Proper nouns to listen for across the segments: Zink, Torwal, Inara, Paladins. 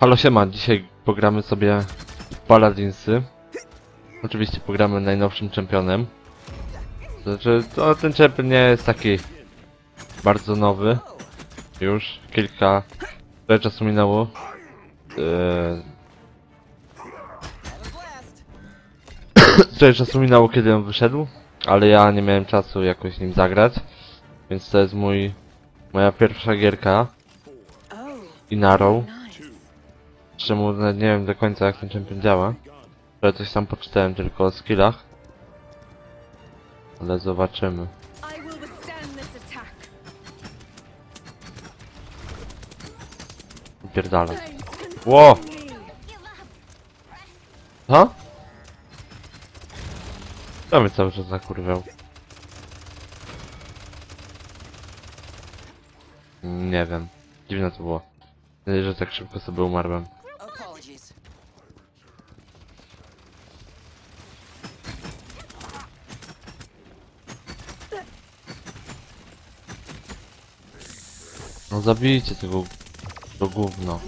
Halo siema, dzisiaj pogramy sobie Paladinsy. Oczywiście pogramy najnowszym czempionem. Znaczy, to ten czempion nie jest taki bardzo nowy. Już kilka czasu minęło. Trochę czasu minęło, kiedy on wyszedł, ale ja nie miałem czasu jakoś nim zagrać. Więc to jest moja pierwsza gierka Inarą. Czemu nawet nie wiem do końca, jak ten champion działa. Trochę coś tam poczytałem tylko o skillach. Ale zobaczymy. Pierdala. Ło! Ha? To mnie cały czas zakurwiał. Nie wiem. Dziwne to było. Nie, że tak szybko sobie umarłem. No zabijcie tego... to gówno.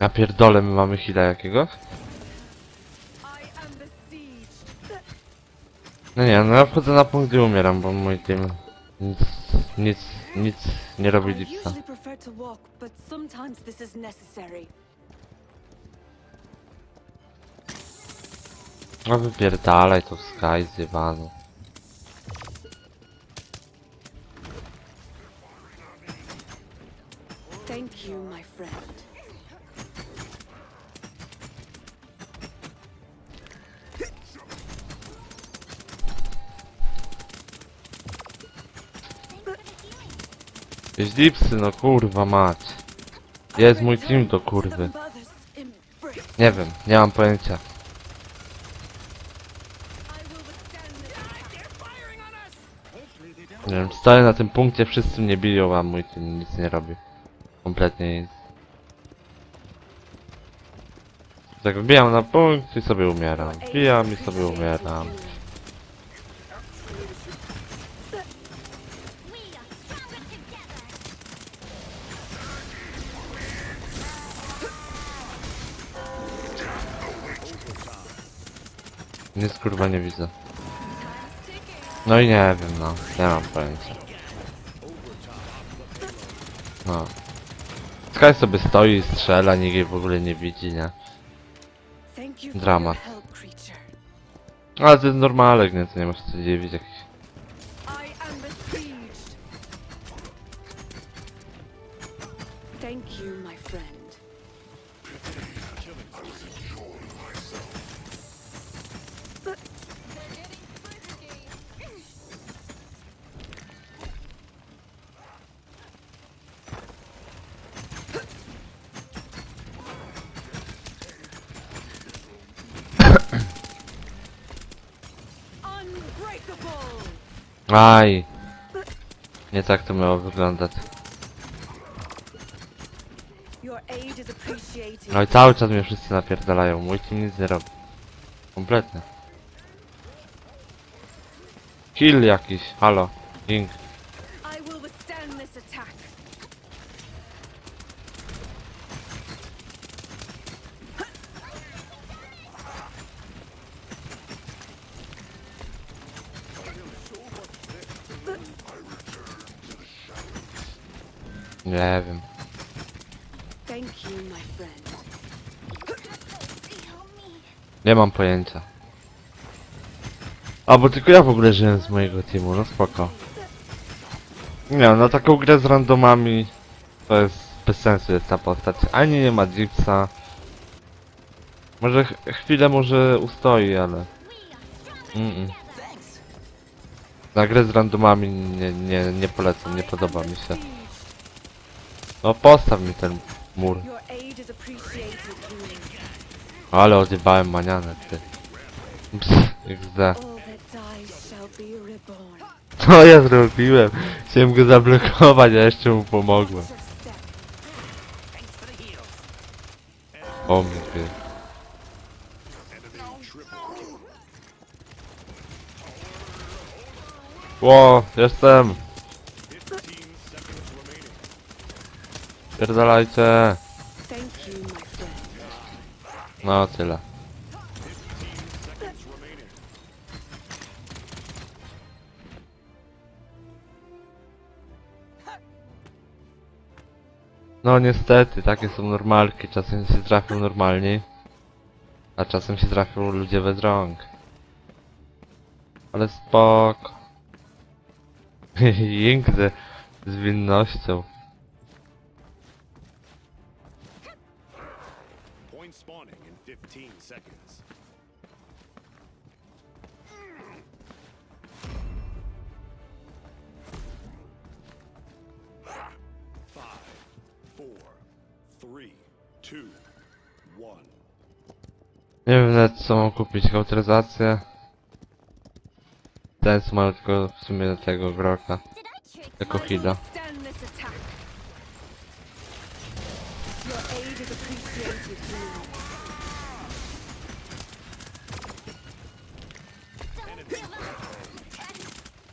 Na pierdole, my mamy heala jakiegoś? No nie, no ja wchodzę na punkt i umieram, bo mój team nic nie robi lipsa. No wypierdalaj to w Sky zjebany. Jest lipsy, no kurwa mać. Jest mój team do kurwy. Nie wiem, nie mam pojęcia. Nie wiem, stoję na tym punkcie, wszyscy mnie biją, a mój team nic nie robi. Kompletnie nic. Tak wbijam na punkt i sobie umieram. Wbijam i sobie umieram. Nic kurwa nie widzę. No i nie wiem, no. Nie mam pojęcia. No. Sky sobie stoi, strzela, nikt jej w ogóle nie widzi, nie? Dramat. Ale to jest normalne, nie? To nie masz co dziwić jakichś. Aj! Nie tak to miało wyglądać. No i cały czas mnie wszyscy napierdalają, mój team nic nie robi. Kompletnie. Kill jakiś, halo, Zink. Nie wiem. Nie mam pojęcia. A bo tylko ja w ogóle żyłem z mojego teamu, no spoko. Nie, no taką grę z randomami to jest bez sensu, jest ta postać. Ani nie ma dipsa. Może chwilę może ustoi, ale... Na grę z randomami nie polecam, nie podoba mi się. No postaw mi ten mur. Ale odjebałem manianę, ty. XD. Co ja zrobiłem? Chciałem go zablokować, a jeszcze mu pomogłem. O mnie, ty. Wow, jestem! Pierdalajcie! No tyle. No niestety, takie są normalki. Czasem się trafią normalni, a czasem się trafią ludzie bez rąk. Ale spoko. Jęknę z winnością. Nie wiem nawet co mam kupić, autoryzację. Ten ma tylko w sumie do tego groka. Jako hida.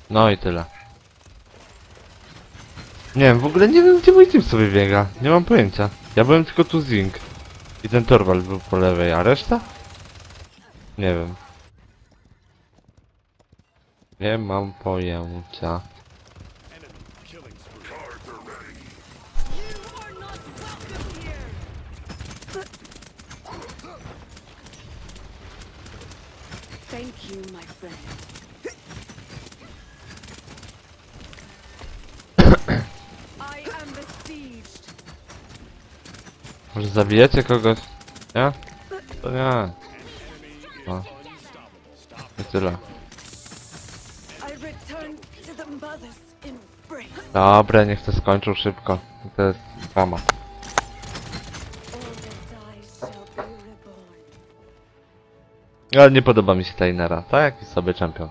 No i tyle. Nie wiem, w ogóle nie wiem gdzie mój team sobie biega. Nie mam pojęcia. Ja byłem tylko tu Zink. I ten Torwal był po lewej, a reszta? Nie wiem. Nie mam pojęcia. Thank you, my friend. Może zabijacie kogoś? Nie? To nie. No. I tyle. Dobra, niech to skończył szybko. To jest drama. Ale nie podoba mi się ta Inara, tak? I sobie czempion.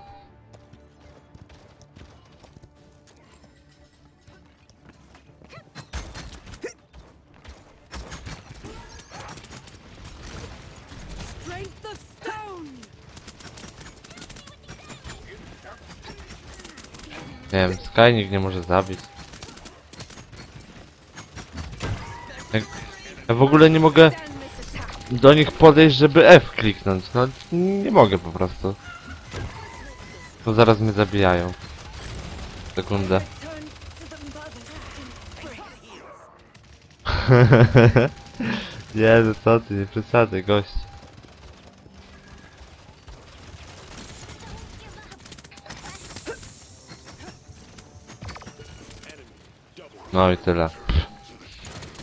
Nie wiem, Sky nikt nie może zabić. Ja w ogóle nie mogę do nich podejść, żeby F kliknąć. No nie mogę po prostu. To zaraz mnie zabijają. Sekundę. Jezu, co ty, nie przesadzaj, gość. No i tyle.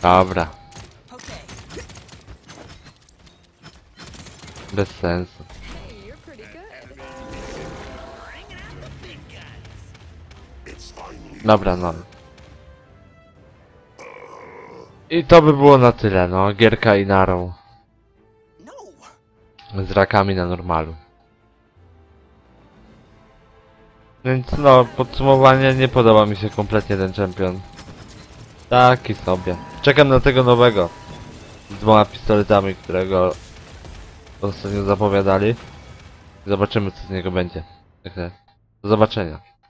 Dobra. Bez sensu. Dobra, no. I to by było na tyle, no. Gierka Inarą. Z rakami na normalu. Więc no, podsumowanie, nie podoba mi się kompletnie ten champion. Taki sobie. Czekam na tego nowego. Z 2 pistoletami, którego ostatnio zapowiadali. Zobaczymy co z niego będzie. Do zobaczenia.